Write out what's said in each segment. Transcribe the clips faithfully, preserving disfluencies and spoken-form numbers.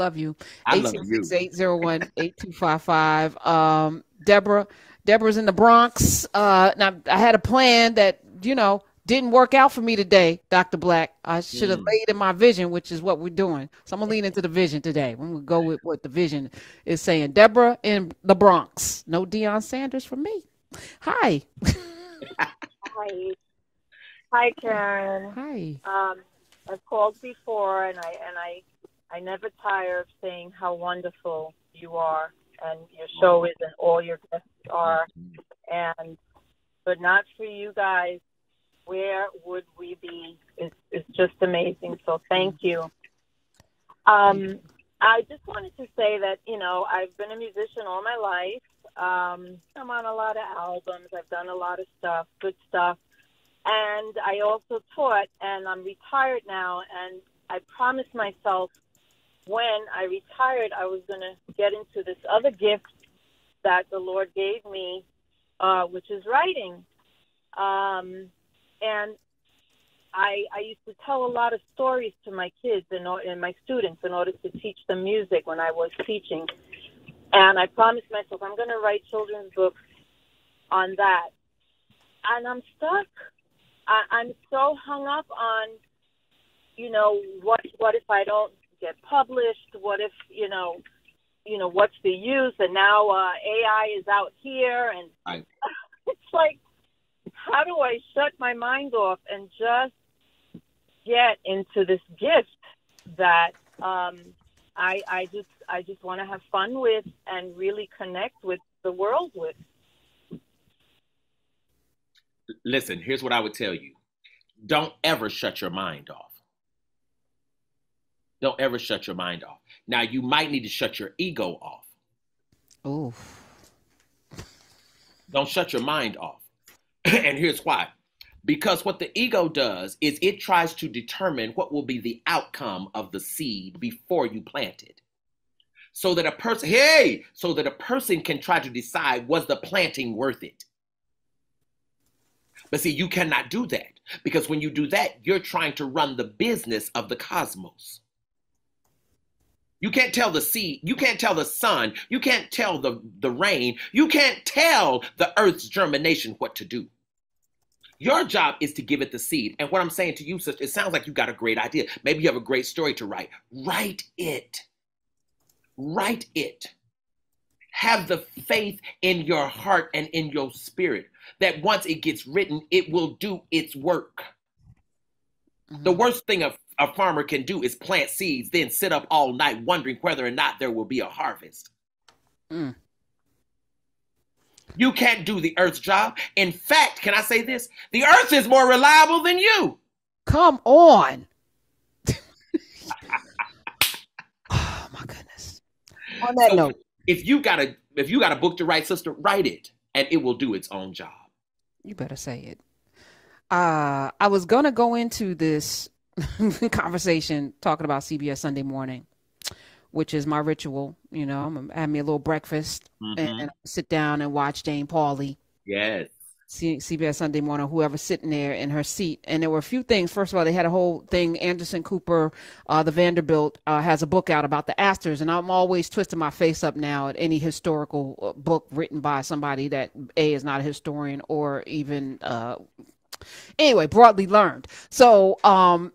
love you. I love you. eight six six, eight oh one, eight two five five. Um, Deborah. Deborah's in the Bronx. Uh, and I, I had a plan that, you know, didn't work out for me today, Doctor Black. I should have mm. laid in my vision, which is what we're doing. So I'm going to lean into the vision today. We're going to go with what the vision is saying. Deborah in the Bronx. No Deion Sanders for me. Hi. Hi. Hi, Karen. Hi. Um, I've called before, and I and I, I never tire of saying how wonderful you are, and your show is, and all your guests are. And but not for you guys, where would we be? It's, it's just amazing. So thank you. Um, I just wanted to say that, you know, I've been a musician all my life. Um, I'm on a lot of albums. I've done a lot of stuff, good stuff. And I also taught, and I'm retired now, and I promised myself when I retired I was going to get into this other gift that the Lord gave me, uh, which is writing. Um, and I, I used to tell a lot of stories to my kids and, and my students in order to teach them music when I was teaching. And I promised myself I'm going to write children's books on that. And I'm stuck. I'm so hung up on, you know, what what if I don't get published? What if, you know, you know, what's the use? And now uh, A I is out here, and I... it's like, how do I shut my mind off and just get into this gift that um, I I just I just want to have fun with and really connect with the world with? Listen, here's what I would tell you. Don't ever shut your mind off. Don't ever shut your mind off. Now, you might need to shut your ego off. Ooh. Don't shut your mind off. And here's why. Because what the ego does is it tries to determine what will be the outcome of the seed before you plant it. So that a person, hey, so that a person can try to decide, was the planting worth it? But see, you cannot do that, because when you do that, you're trying to run the business of the cosmos. You can't tell the sea, you can't tell the sun, you can't tell the, the rain, you can't tell the earth's germination what to do. Your job is to give it the seed. And what I'm saying to you, sister, it sounds like you got a great idea. Maybe you have a great story to write. Write it. Write it. Have the faith in your heart and in your spirit that once it gets written, it will do its work. Mm-hmm. The worst thing a, a farmer can do is plant seeds, then sit up all night wondering whether or not there will be a harvest. Mm. You can't do the earth's job. In fact, can I say this? The earth is more reliable than you. Come on. Oh, my goodness. On that so, note. If you got a if you got a book to write, sister, write it, and it will do its own job. You better say it. Uh, I was gonna go into this conversation talking about C B S Sunday Morning, which is my ritual. You know, I'm gonna have me a little breakfast, mm-hmm. and, and sit down and watch Jane Pauley. Yes. C- CBS Sunday Morning, whoever sitting there in her seat. And there were a few things. First of all, they had a whole thing. Anderson Cooper, uh, the Vanderbilt, uh, has a book out about the Astors. And I'm always twisting my face up now at any historical book written by somebody that, A, is not a historian or even, uh, anyway, broadly learned. So, um,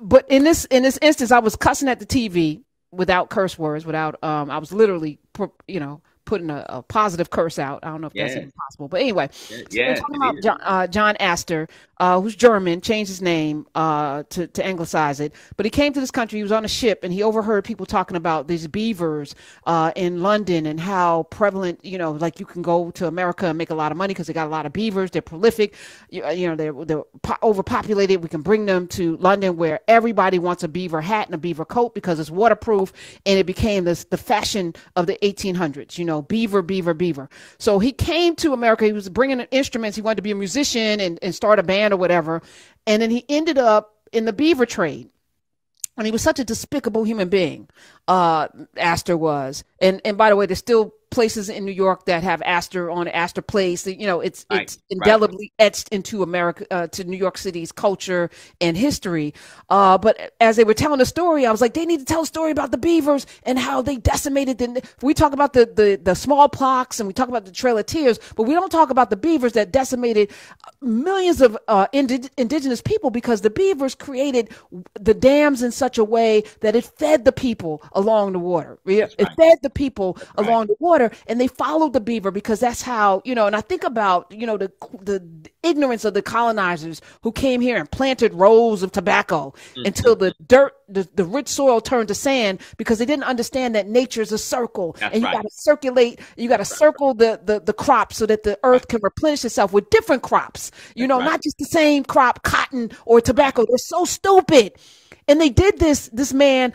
but in this, in this instance, I was cussing at the T V without curse words, without, um, I was literally, you know, putting a, a positive curse out. I don't know if yes. that's even possible, but anyway, yeah, so yeah, talking about John, uh, John Astor, uh, who's German, changed his name uh, to, to anglicize it. But he came to this country, he was on a ship, and he overheard people talking about these beavers uh, in London and how prevalent, you know, like you can go to America and make a lot of money because they got a lot of beavers. They're prolific, you, you know, they're, they're overpopulated. We can bring them to London where everybody wants a beaver hat and a beaver coat because it's waterproof. And it became this, the fashion of the eighteen hundreds, you know, beaver, beaver, beaver. So he came to America. He was bringing instruments. He wanted to be a musician and, and start a band or whatever. And then he ended up in the beaver trade. And he was such a despicable human being. Uh, Astor was. And, and by the way, there's still places in New York that have Astor on Astor Place. You know, it's right. it's indelibly right. etched into America, uh, to New York City's culture and history. Uh, but as they were telling the story, I was like, they need to tell a story about the Beavers and how they decimated the. We talk about the the the smallpox and we talk about the Trail of Tears, but we don't talk about the Beavers that decimated millions of uh, ind indigenous people, because the Beavers created the dams in such a way that it fed the people along the water. That's it right. fed the people right. along the water. And they followed the beaver because that's how, you know, and I think about, you know, the, the ignorance of the colonizers who came here and planted rows of tobacco mm-hmm. until the dirt, the, the rich soil turned to sand, because they didn't understand that nature is a circle. That's and you right. got to circulate, you got to right. circle the, the, the crop so that the earth can replenish itself with different crops, you that's know, right. not just the same crop, cotton or tobacco. They're so stupid. And they did this, this man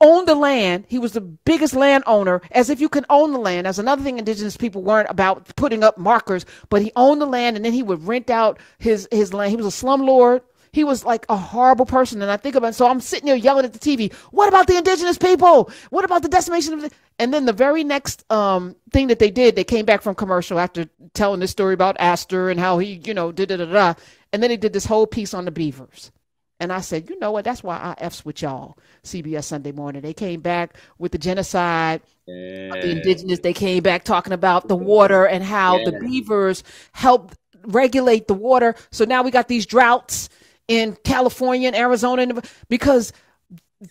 owned the land. He was the biggest land owner, as if you can own the land. That's another thing indigenous people weren't about, putting up markers, but he owned the land, and then he would rent out his, his land. He was a slumlord. He was like a horrible person. And I think about, so I'm sitting there yelling at the T V, what about the indigenous people? What about the decimation of the, and then the very next um, thing that they did, they came back from commercial after telling this story about Astor and how he, you know, da da da da. And then he did this whole piece on the Beavers. And I said, you know what? That's why I F's with y'all, C B S Sunday Morning. They came back with the genocide yeah. of the indigenous. They came back talking about the water and how yeah. the beavers helped regulate the water. So now we got these droughts in California and Arizona, and because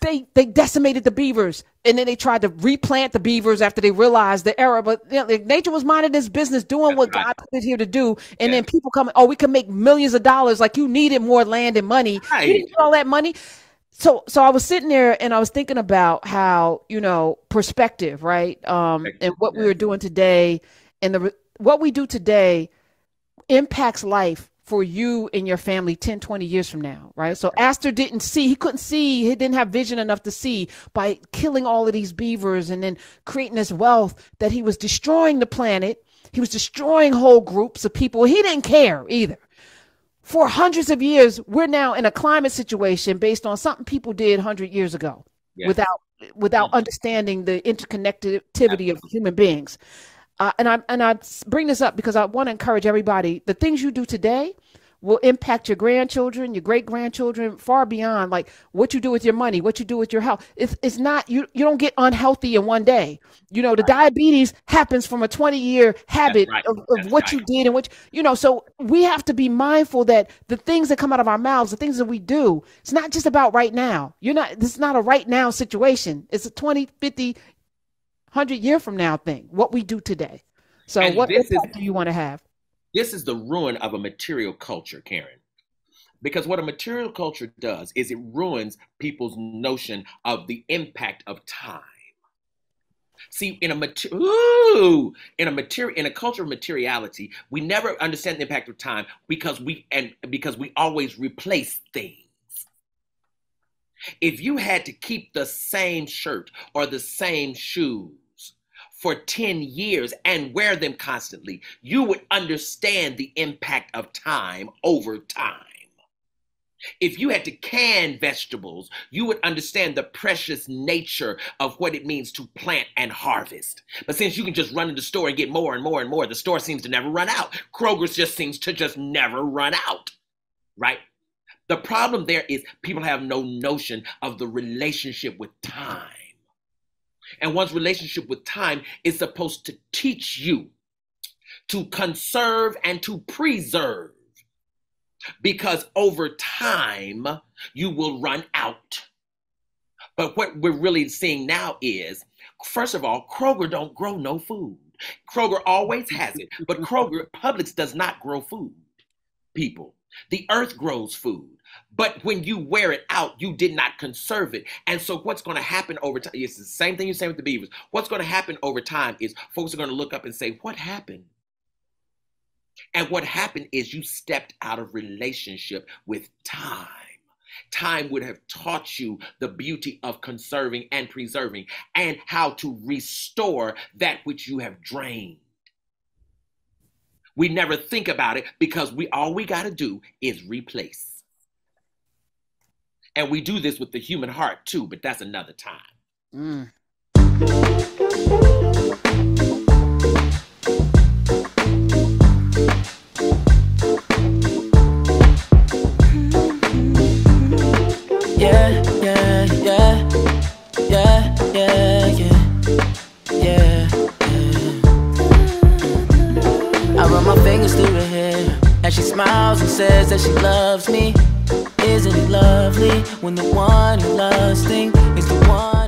they they decimated the beavers. And then they tried to replant the beavers after they realized the error. But you know, nature was minding this business, doing That's what right. God put it here to do. And yes. then people come, oh, we can make millions of dollars. Like, you needed more land and money. Right. You didn't get all that money. So, so I was sitting there and I was thinking about how, you know, perspective, right? Um, and what we were doing today, and the what we do today impacts life for you and your family ten, twenty years from now, right? So Astor didn't see, he couldn't see, he didn't have vision enough to see, by killing all of these beavers and then creating this wealth, that he was destroying the planet. He was destroying whole groups of people. He didn't care either. For hundreds of years, we're now in a climate situation based on something people did one hundred years ago yeah. without, without yeah. understanding the interconnectivity Absolutely. Of human beings. Uh, and I and I bring this up because I want to encourage everybody. The things you do today will impact your grandchildren, your great grandchildren, far beyond. Like what you do with your money, what you do with your health. It's it's not you. You don't get unhealthy in one day. You know, the right. diabetes happens from a twenty year habit right. of, of what right. you did and what you know. So we have to be mindful that the things that come out of our mouths, the things that we do, it's not just about right now. You're not. This is not a right now situation. It's a twenty, fifty. hundred year from now thing, what we do today. So and what is, do you want to have? This is the ruin of a material culture, Karen, because what a material culture does is it ruins people's notion of the impact of time. See, in a material, ooh, in a material, in a culture of materiality, we never understand the impact of time because we, and because we always replace things. If you had to keep the same shirt or the same shoes for ten years and wear them constantly, you would understand the impact of time over time. If you had to can vegetables, you would understand the precious nature of what it means to plant and harvest. But since you can just run into the store and get more and more and more, the store seems to never run out. Kroger's just seems to just never run out, right? The problem there is people have no notion of the relationship with time. And one's relationship with time is supposed to teach you to conserve and to preserve, because over time you will run out. But what we're really seeing now is, first of all, Kroger don't grow no food. Kroger always has it, but Kroger, Publix does not grow food, people. The earth grows food, but when you wear it out, you did not conserve it. And so what's going to happen over time, it's the same thing you're saying with the beavers. What's going to happen over time is folks are going to look up and say, what happened? And what happened is you stepped out of relationship with time. Time would have taught you the beauty of conserving and preserving and how to restore that which you have drained. We never think about it because we all we got to do is replace. And we do this with the human heart too, but that's another time. Mm. She smiles and says that she loves me. Isn't it lovely when the one who loves things is the one